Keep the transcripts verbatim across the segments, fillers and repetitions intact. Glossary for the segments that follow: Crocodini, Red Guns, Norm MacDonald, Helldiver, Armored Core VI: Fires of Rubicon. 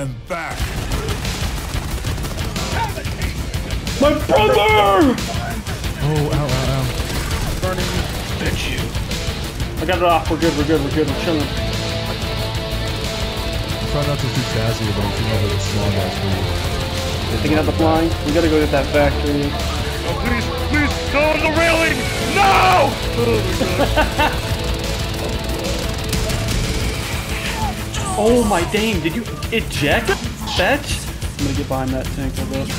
and back. My brother! Oh, ow, ow, ow. Burning. Bitch, you. I got it off. We're good, we're good, we're good. We're chilling. Try not to be jazzy about it, you know, the small guys for you. You're thinking of the flying? We gotta go get that factory. Oh, please, please, go on the railing! No! Oh, my God. Oh my dang, did you eject? Fetch? I'm gonna get behind that tank a little bit.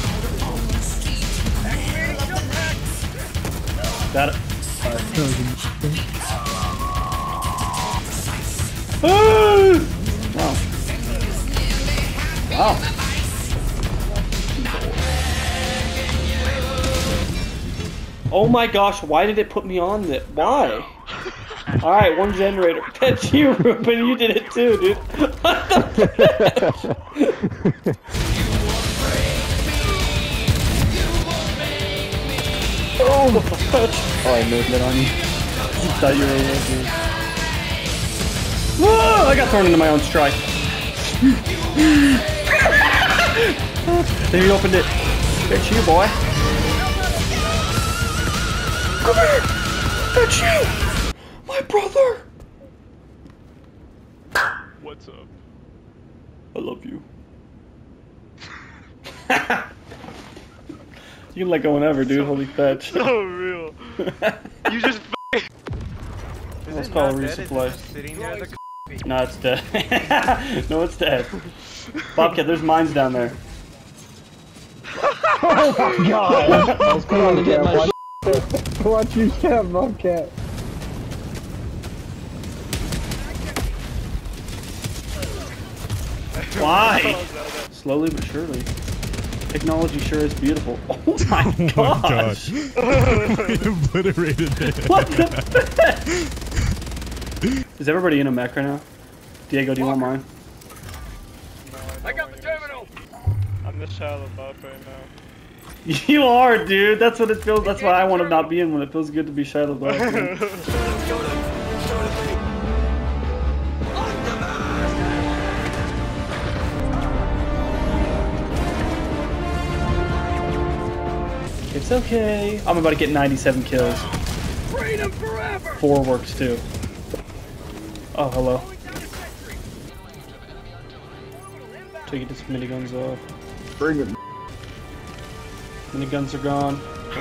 Got it. Alright. Wow. Wow. Oh my gosh, why did it put me on that? Why? Alright, one generator. That's you, Ruben. You did it too, dude. What the Oh my gosh. Oh, I moved it on you. You thought you were in there. Whoa! I got thrown into my own strike. Then you opened it. That's you, boy. Come here! That's you! My brother! What's up? I love you. You can let go whenever, dude. So, holy fetch. So real. You just f***ing... Let's call a resupply. No, it's dead. No, it's dead. Bobcat, there's mines down there. Oh my god! I was going to get my shit. Watch you step, Bobcat. Why? Slowly but surely. Technology sure is beautiful. Oh my oh gosh! My gosh. Obliterated that. What the fuck? Is everybody in a mech right now? Diego, do you want mine? No, I, I got the terminal! I'm the shallow bot right now. You are, dude! That's what it feels- that's why I want to not be in when it feels good to be shallow bot. It's okay. I'm about to get ninety-seven kills. Freedom forever! Four works too. Oh, hello. Take this miniguns off. Bring it. Miniguns are gone. I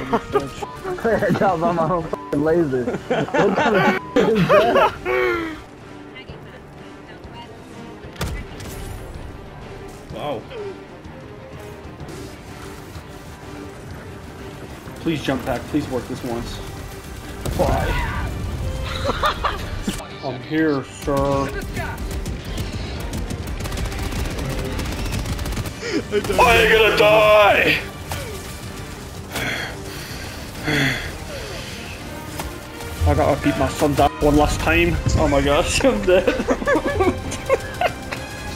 got by my own fucking laser. What kind of is that? Wow. Please jump back. Please work this once. Bye. I'm here, sir. Why are you gonna die? I gotta beat my son down one last time. Oh my gosh, I'm dead.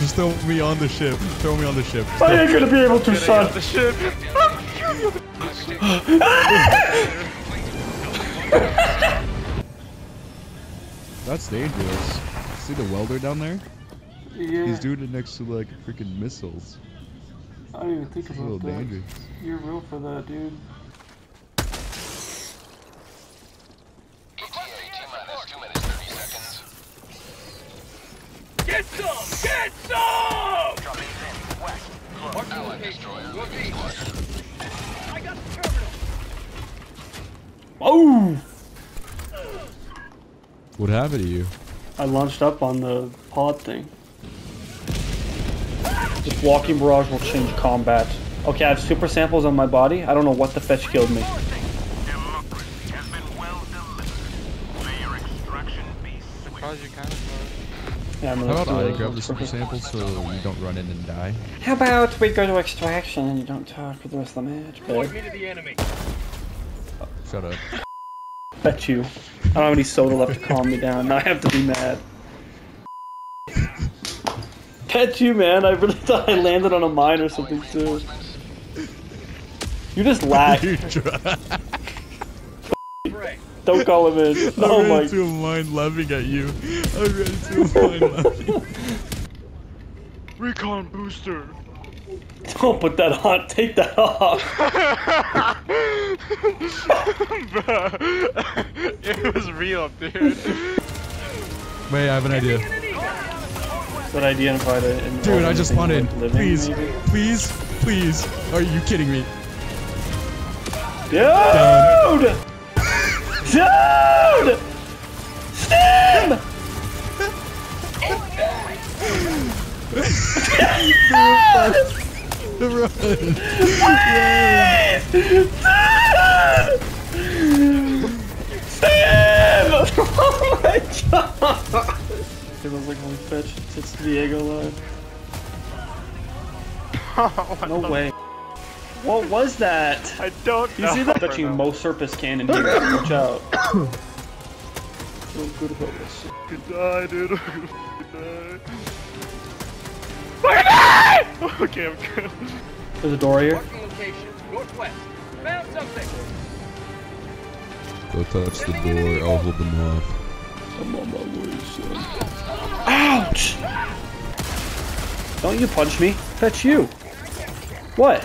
Just throw me on the ship. Throw me on the ship. Just I ain't gonna be able to, son. The ship. That's dangerous. See the welder down there? Yeah. He's doing it next to like freaking missiles. I don't even think about that. It's a little dangerous. You're real for that, dude. Get some! Get some! I got the terminal. Oh! What happened to you? I launched up on the pod thing. This walking barrage will change combat. Okay, I have super samples on my body. I don't know what the fetch killed me. Yeah, I'm How about I grab the super samples so you don't run in and die? How about we go to extraction and you don't talk for the rest of the match, babe? Shut up. Bet you. I don't have any soda left to calm me down. Now I have to be mad. Bet you, man. I really thought I landed on a mine or something, too. You just lack. Don't call him in. I oh ran my. into a mine laughing at you. I ran into a mine laughing. Recon booster. Don't put that on. Take that off. Bruh, it was real, dude. Wait, I have an idea. What idea invited? In dude, I just wanted. Like please, maybe? please, please. Are you kidding me? Dude! Dude! Stim! The run. Please! Dude! Stim! Oh my god! It was like, holy bitch, it's Diego live. Oh, no way. What was that? I don't know. You see that? I'm touching most surface cannon here. Watch out. Feel good about this. Goodbye, dude. Goodbye. Okay, I'm good. There's a door here. Northwest. Found something. Go touch the door. I'll hold them off. I'm on my way, son. Ouch! Don't you punch me. That's you. What?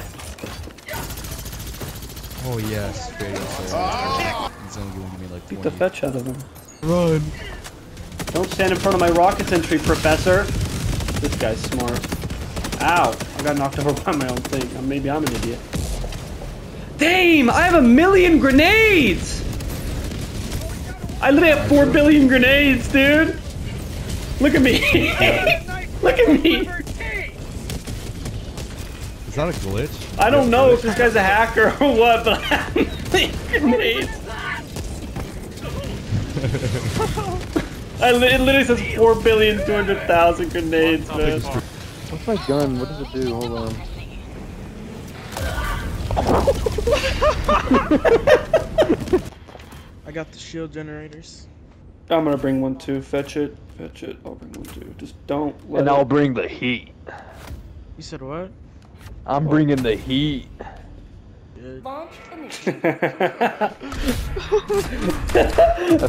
Oh yes. Great oh. He's only giving me like twenty. Beat the fetch out of him. Run. Don't stand in front of my rockets entry, Professor. This guy's smart. Ow! I got knocked over by my own thing. Maybe I'm an idiot. Damn! I have a million grenades! I literally have four billion grenades, dude! Look at me! Look at me! Is that a glitch? I don't know if this guy's a hacker or what, but I have a million grenades! I li it literally says four billion two hundred thousand grenades, man. What's my gun? What does it do? Hold on. I got the shield generators. I'm gonna bring one too. Fetch it. Fetch it. I'll bring one too. Just don't let. And it... I'll bring the heat. You said what? I'm oh. bringing the heat. That's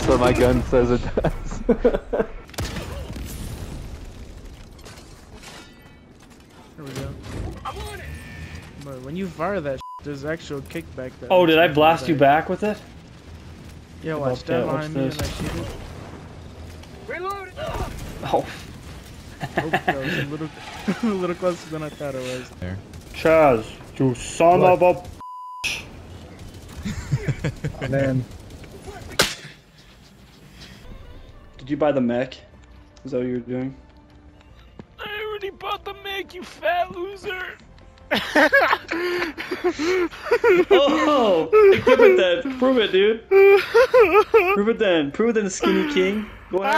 what my gun says it does. There we go. But when you fire that, there's actual kickback. That oh, did I blast you back with it? Yeah, watch that behind me and I shoot it. Reload! Oh. That was a little, a little closer than I thought it was. There. Chaz, you son of a. Oh, man. Did you buy the mech? Is that what you were doing? You bought the mech, you fat loser! Oh! Prove it then! Prove it, dude! Prove it then! Prove it then, Skinny King! Go ahead!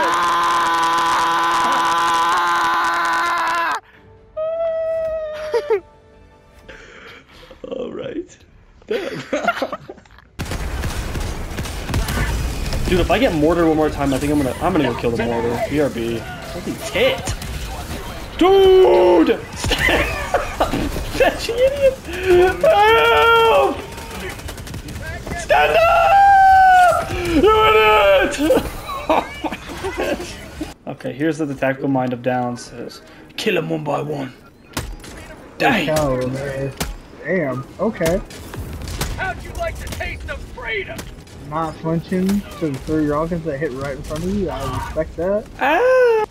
Alright. Dude, if I get mortar one more time, I think I'm gonna I'm gonna go kill the mortar. B R B. Holy tit! Dude! That's you idiot! Help! Stand up! You idiot! Oh my gosh. Okay, here's what the tactical mind of Down says. Kill him one by one. Damn! Oh, damn, okay. How'd you like the taste of freedom? Not punching to three rockets that hit right in front of you, I respect that. Ah!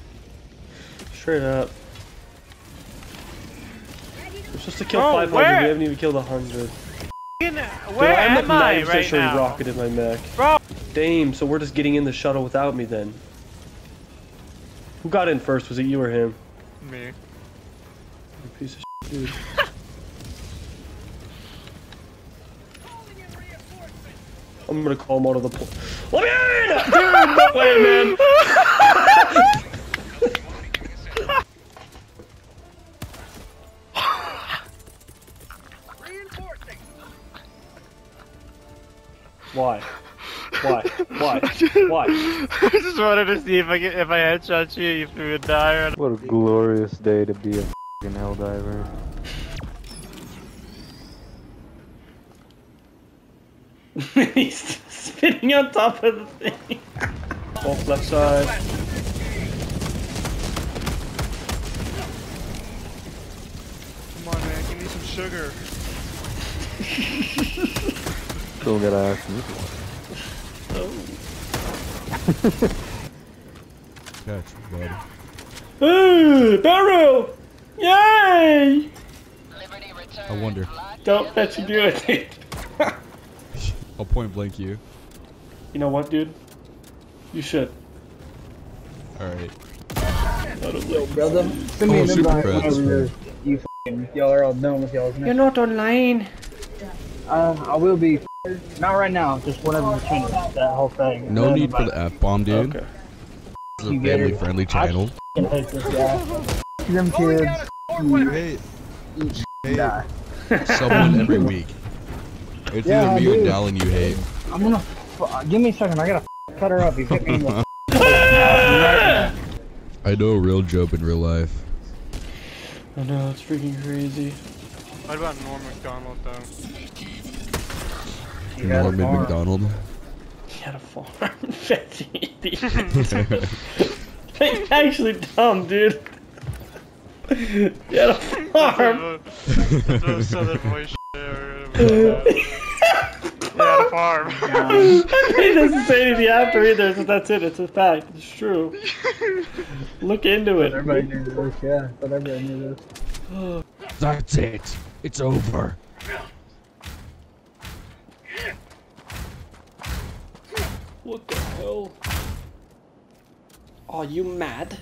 Straight up. We're supposed to kill oh, five hundred, where? We haven't even killed one hundred. Dude, where I am I right sure now? Rocketed my mech. Bro. Damn, so we're just getting in the shuttle without me then. Who got in first? Was it you or him? Me. You piece of shit, dude. I'm gonna call him out of the pool. Let me in! Dude, no way, man! Why? Why? Why? Why? I just wanted to see if I get, if I headshot you, if you would die or not. What a glorious day to be a f***ing helldiver. He's spinning on top of the thing. Off left side. sugar. Still gotta ask me. Oh. Catch, buddy. Ooh, barrel! Yay! Liberty return. I wonder. Don't let you do it. I'll point blank you. You know what, dude? You should. Alright. Yo, brother. Send me an invite over here. You f***ing. Y'all are all done with y'all's name. You're not online. Um, I will be f***ing. Not right now. Just whenever we change that whole thing. No need for the F-bomb, dude. Okay. This is a family-friendly channel. I hate this guy. Them kids. Hate. Eat hate. Die. Someone every week. It's yeah, either I me do. Or Dallin you hate. I'm gonna f give me a second, I gotta f cut her up. He's hitting me in the f I know a real joke in real life. I know, it's freaking crazy. What about Norm MacDonald though? Norm MacDonald? He had a farm. That's actually dumb, dude. He had a farm. That's a southern voice yeah, farm. He doesn't say anything after either, so that's it. It's a fact. It's true. Look into it. Everybody knew this, yeah. But everybody knew this. That's it. It's over. What the hell? Are you mad?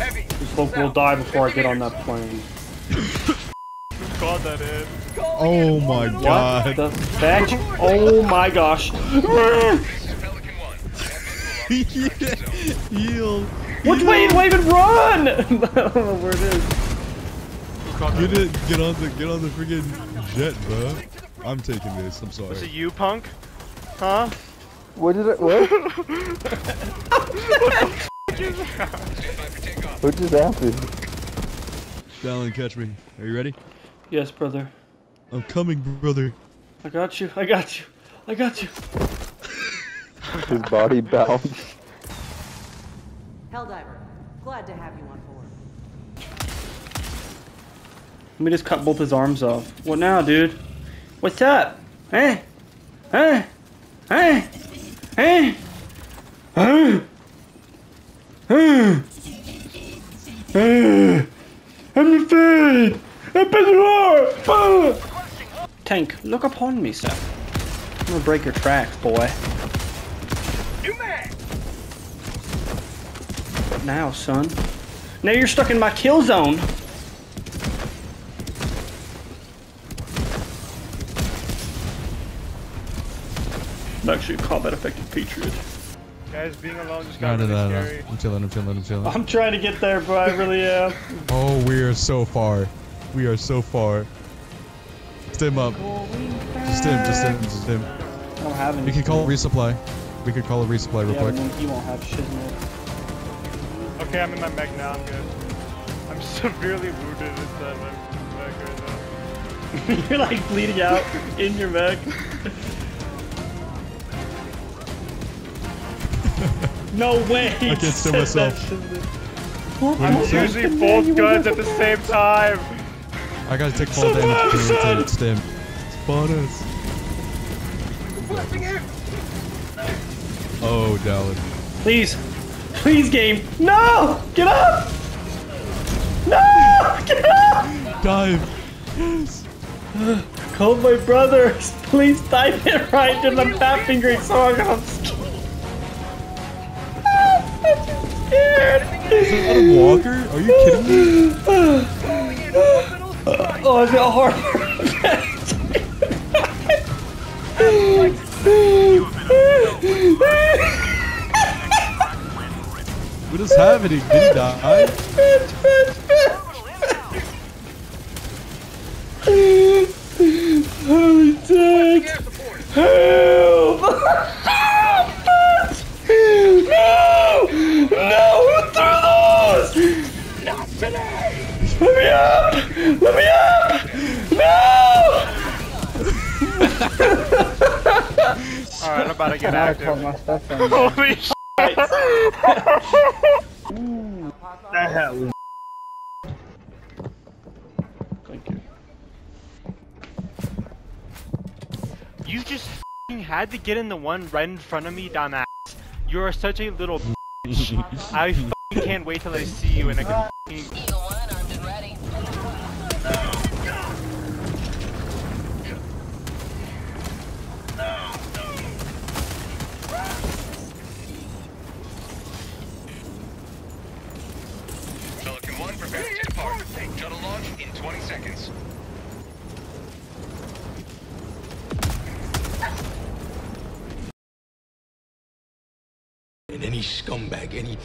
This folk will die before I get on that plane. God, that is. Oh my god. What the fuck? Oh my gosh. Heal. Which way did I even run? I don't know where it is. Get, it, get, on the, get on the friggin' jet, bro. I'm taking this. I'm sorry. Was it you, punk? Huh? What did it? What? What What just happened? Dallin, catch me. Are you ready? Yes, brother. I'm coming, brother. I got you. I got you. I got you. His body bounced. Helldiver, glad to have you on board. Let me just cut both his arms off. What now, dude? What's up? Hey, hey, hey, hey, hey. I'm afraid! I'm the war! Tank, look upon me, sir. I'm gonna break your tracks, boy. What now, son? Now you're stuck in my kill zone! I'm actually a combat-effective patriot. Guys, being alone just got really no, no, no, scary. No. I'm chilling, I'm chilling, I'm chilling. I'm trying to get there, bro. I really am. Oh, we are so far. We are so far. Stim up. Just stim, just stim, just stim. I don't have any. We can call it resupply. We could call it resupply real yeah, quick. He won't have shit in it. Okay, I'm in my mech now. I'm good. I'm severely wounded inside my mech right now. You're like bleeding out in your mech. No way! I can't stim myself. I'm using both guns at the same time! I gotta take fall damage to stim. It's bonus. Oh, Dallin. Please! Please, game! No! Get up! No! Get up! Dive! Yes! Call my brothers! Please dive it right in the fat fingering song! I'm scared! Is that a walker? Are you kidding me? Oh, is it hard? What is happening? Did he die? Holy dick! Help! Let me up! Let me up! No! Alright, I'm about to get out of here. Holy shit! That hell was You just f***ing had to get in the one right in front of me, dumbass. You are such a little bitch. I f***ing can't wait till I see you in a uh, f***ing... Eagle one, armed and ready. Pelican one, prepare to depart. Shuttle launch in twenty seconds. And any scumbag, any,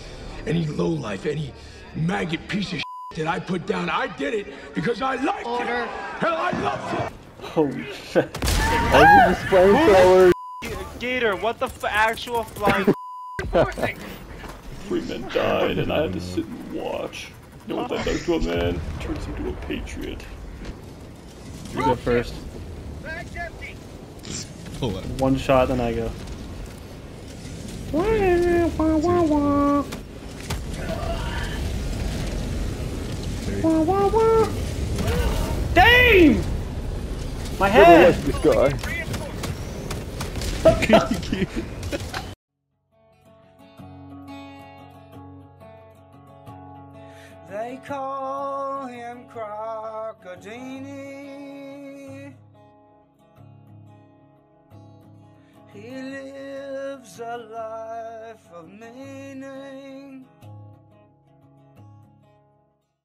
any lowlife, any maggot piece of shit that I put down, I did it because I liked Order. it. Hell, I loved it. Holy shit! I was just playing flowers. Gator, what the f actual flying? Three men died, and I had to sit and watch. You know what that does to a man? Turns him to a patriot. You go first. Bag's empty. Just pull it. One shot, then I go. Wah, wah, wah, wah. Wah, wah, wah. Damn! My head! This guy. They call him Crocodini. He lives a life of meaning.